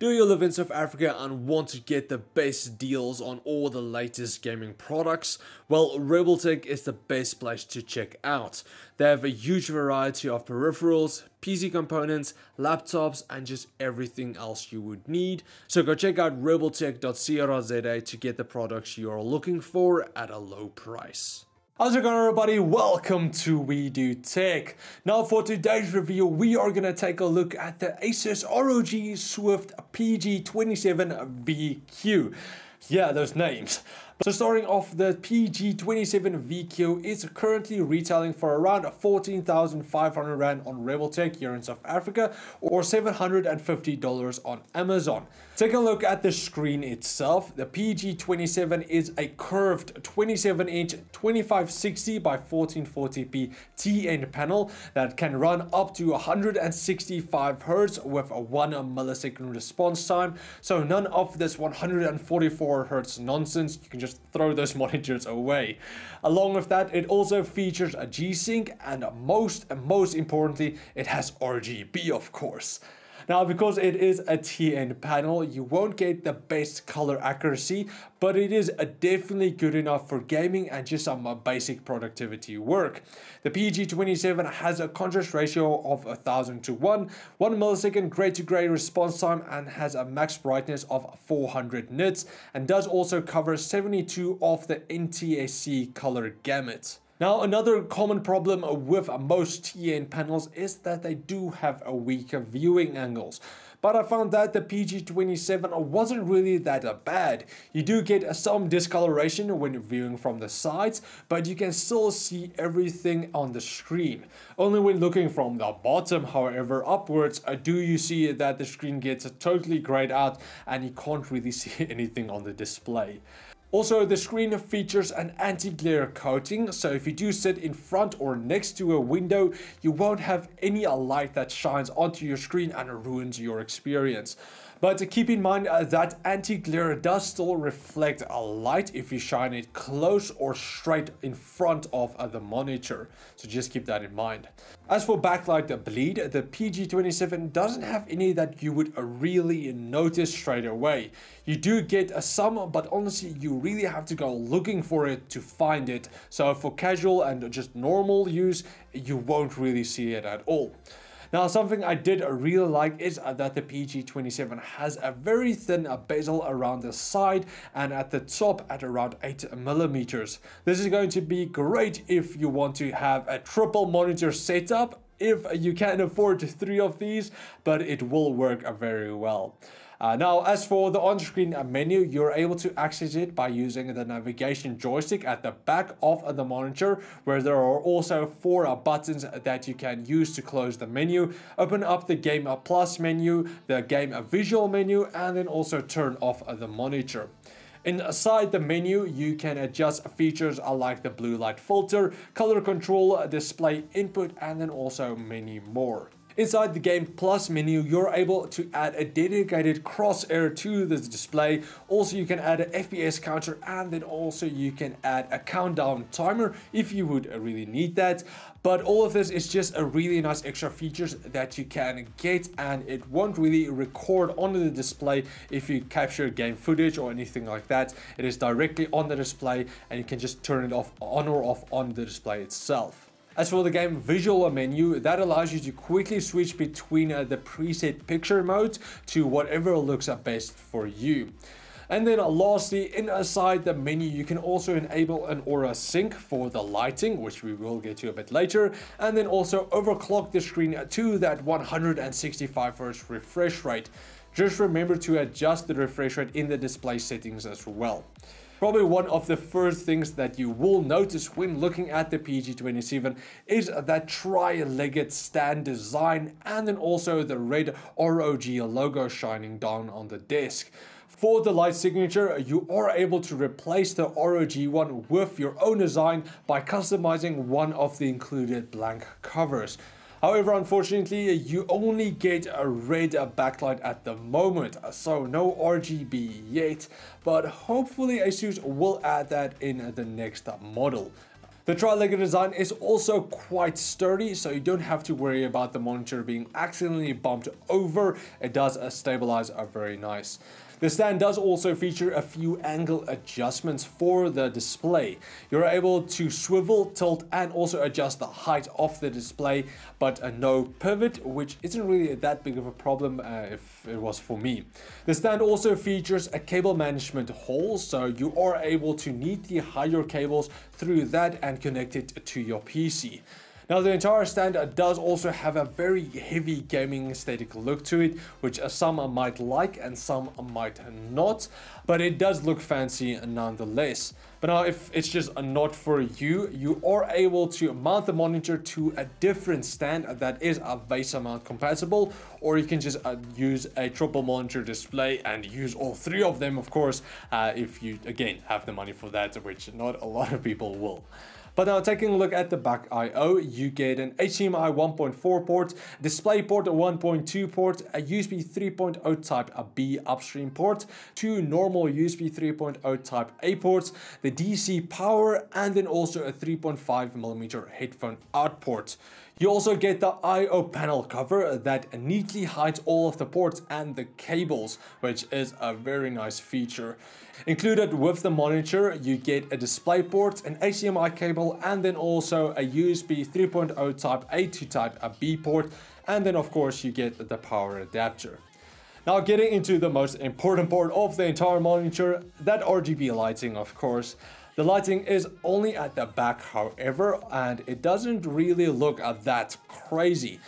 Do you live in South Africa and want to get the best deals on all the latest gaming products? Well, RebelTech is the best place to check out. They have a huge variety of peripherals, PC components, laptops, and just everything else you would need. So go check out rebeltech.co.za to get the products you are looking for at a low price. How's it going, everybody? Welcome to We Do Tech. Now for today's review, we are going to take a look at the Asus ROG Swift PG27VQ. Yeah, those names. So starting off, the PG27VQ is currently retailing for around 14,500 Rand on RebelTech here in South Africa, or $750 on Amazon. Take a look at the screen itself. The PG27 is a curved 27-inch 2560 by 1440p T-end panel that can run up to 165 Hz with a 1 millisecond response time. So none of this 144 Hz nonsense. You can just throw those monitors away. Along with that, it also features a G-Sync, and most importantly, it has RGB, of course. Now, because it is a TN panel, you won't get the best color accuracy, but it is definitely good enough for gaming and just some basic productivity work. The PG27 has a contrast ratio of 1,000 to 1, 1 millisecond gray to gray response time, and has a max brightness of 400 nits, and does also cover 72 of the NTSC color gamut. Now, another common problem with most TN panels is that they do have a weaker viewing angles. But I found that the PG27 wasn't really that bad. You do get some discoloration when viewing from the sides, but you can still see everything on the screen. Only when looking from the bottom, however, upwards, do you see that the screen gets totally grayed out and you can't really see anything on the display. Also, the screen features an anti-glare coating, so if you do sit in front or next to a window, you won't have any light that shines onto your screen and ruins your experience. But keep in mind that anti-glare does still reflect a light if you shine it close or straight in front of the monitor, so just keep that in mind. As for backlight bleed, the PG27 doesn't have any that you would really notice straight away. You do get some, but honestly, you really have to go looking for it to find it. So for casual and just normal use, you won't really see it at all. Now, something I did really like is that the PG27 has a very thin bezel around the side and at the top at around 8 millimeters. This is going to be great if you want to have a triple monitor setup, if you can afford 3 of these, but it will work very well. Now, as for the on-screen menu, you're able to access it by using the navigation joystick at the back of the monitor, where there are also 4 buttons that you can use to close the menu, open up the GamePlus menu, the GameVisual menu, and then also turn off the monitor. Inside the menu, you can adjust features like the blue light filter, color control, display input, and then also many more. Inside the GamePlus menu, you're able to add a dedicated crosshair to this display. Also, you can add an FPS counter, and then also you can add a countdown timer if you would really need that. But all of this is just a really nice extra features that you can get, and it won't really record onto the display if you capture game footage or anything like that. It is directly on the display, and you can just turn it off on or off on the display itself. As for the game visual menu, that allows you to quickly switch between the preset picture modes to whatever looks best for you. And then lastly, inside the menu, you can also enable an Aura Sync for the lighting, which we will get to a bit later, and then also overclock the screen to that 165 Hz refresh rate. Just remember to adjust the refresh rate in the display settings as well. Probably one of the first things that you will notice when looking at the PG27 is that tri-legged stand design, and then also the red ROG logo shining down on the desk. For the light signature, you are able to replace the ROG one with your own design by customizing one of the included blank covers. However, unfortunately, you only get a red backlight at the moment, so no RGB yet, but hopefully Asus will add that in the next model. The tri-legged design is also quite sturdy, so you don't have to worry about the monitor being accidentally bumped over. It does stabilize very nice. The stand does also feature a few angle adjustments for the display. You're able to swivel, tilt, and also adjust the height of the display, but no pivot, which isn't really that big of a problem if it was for me. The stand also features a cable management hole, so you are able to neatly hide your cables through that and connect it to your PC. Now, the entire stand does also have a very heavy gaming aesthetic look to it, which some might like and some might not, but it does look fancy nonetheless. But now, if it's just not for you, you are able to mount the monitor to a different stand that is a VESA mount compatible, or you can just use a triple monitor display and use all three of them, of course, if you, again, have the money for that, which not a lot of people will. But now, taking a look at the back I/O, you get an HDMI 1.4 port, DisplayPort 1.2 port, a USB 3.0 Type-B upstream port, two normal USB 3.0 Type-A ports, the DC power, and then also a 3.5mm headphone out port. You also get the I/O panel cover that neatly hides all of the ports and the cables, which is a very nice feature. Included with the monitor, you get a DisplayPort, an HDMI cable, and then also a USB 3.0 Type-A to Type-B port, and then of course you get the power adapter. Now, getting into the most important part of the entire monitor, that RGB lighting, of course. The lighting is only at the back, however, and it doesn't really look that crazy.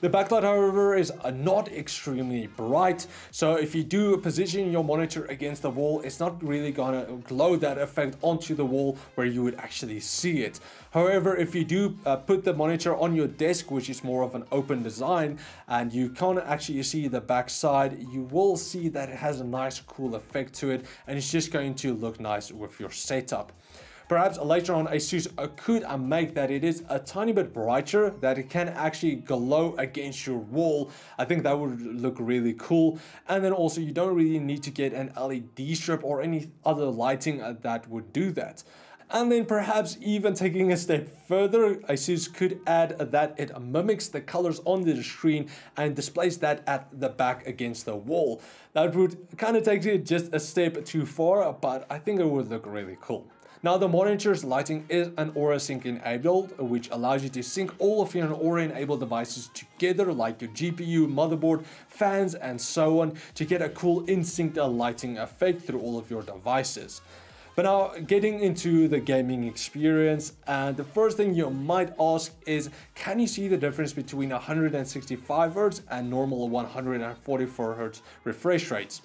The backlight, however, is not extremely bright, so if you do position your monitor against the wall, it's not really gonna glow that effect onto the wall where you would actually see it. However, if you do put the monitor on your desk, which is more of an open design, and you can't actually see the backside, you will see that it has a nice cool effect to it, and it's just going to look nice with your setup. Perhaps later on, Asus could make that it is a tiny bit brighter, that it can actually glow against your wall. I think that would look really cool. And then also, you don't really need to get an LED strip or any other lighting that would do that. And then perhaps even taking a step further, Asus could add that it mimics the colors on the screen and displays that at the back against the wall. That would kind of take it just a step too far, but I think it would look really cool. Now, the monitor's lighting is an Aura Sync enabled, which allows you to sync all of your Aura enabled devices together, like your GPU, motherboard, fans, and so on, to get a cool in-sync lighting effect through all of your devices. But now, getting into the gaming experience, and the first thing you might ask is, can you see the difference between 165Hz and normal 144Hz refresh rates?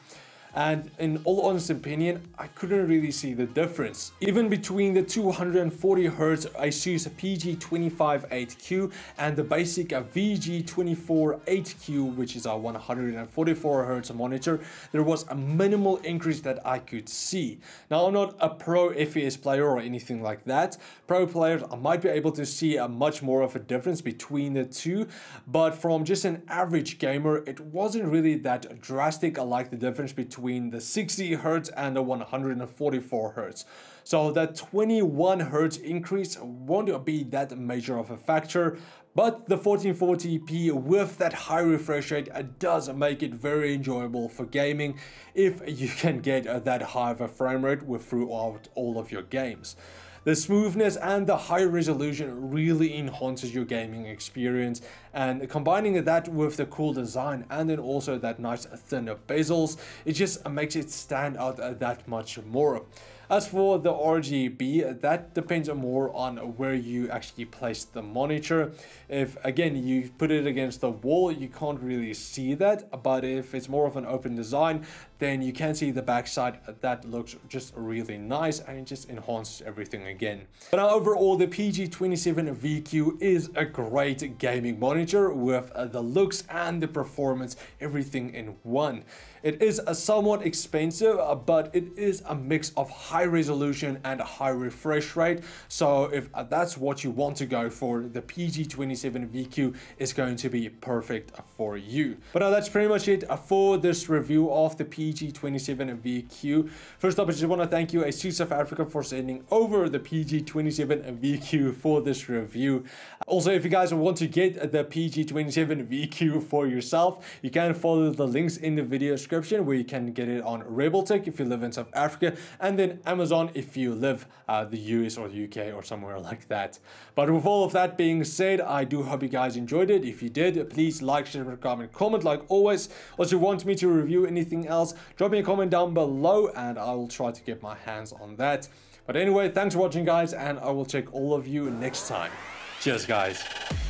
And in all honest opinion, I couldn't really see the difference. Even between the 240Hz Asus PG258Q and the basic VG248Q, which is our 144Hz monitor, there was a minimal increase that I could see. Now, I'm not a pro FPS player or anything like that. Pro players might be able to see a much more of a difference between the two, but from just an average gamer, it wasn't really that drastic. I like the difference between the 60Hz and the 144Hz. So that 21Hz increase won't be that major of a factor, but the 1440p with that high refresh rate does make it very enjoyable for gaming if you can get that high of a frame rate throughout all of your games. The smoothness and the high resolution really enhances your gaming experience, and combining that with the cool design and then also that nice thinner bezels, it just makes it stand out that much more. As for the RGB, that depends more on where you actually place the monitor. If, again, you put it against the wall, you can't really see that, but if it's more of an open design, then you can see the backside. That looks just really nice, and it just enhances everything again. But now, overall, the PG27VQ is a great gaming monitor with the looks and the performance, everything in one. It is a somewhat expensive, but it is a mix of high resolution and a high refresh rate. So if that's what you want to go for, the PG27VQ is going to be perfect for you. But now that's pretty much it for this review of the PG27VQ. First up, I just want to thank you, Asus South Africa, for sending over the PG27VQ for this review. Also, if you guys want to get the PG27VQ for yourself, you can follow the links in the video description where you can get it on RebelTech if you live in South Africa, and then Amazon if you live the US or the UK or somewhere like that. But with all of that being said, I do hope you guys enjoyed it. If you did, please like, share, comment like always. Or if you want me to review anything else, drop me a comment down below and I will try to get my hands on that. But anyway, thanks for watching guys, and I will check all of you next time. Cheers guys.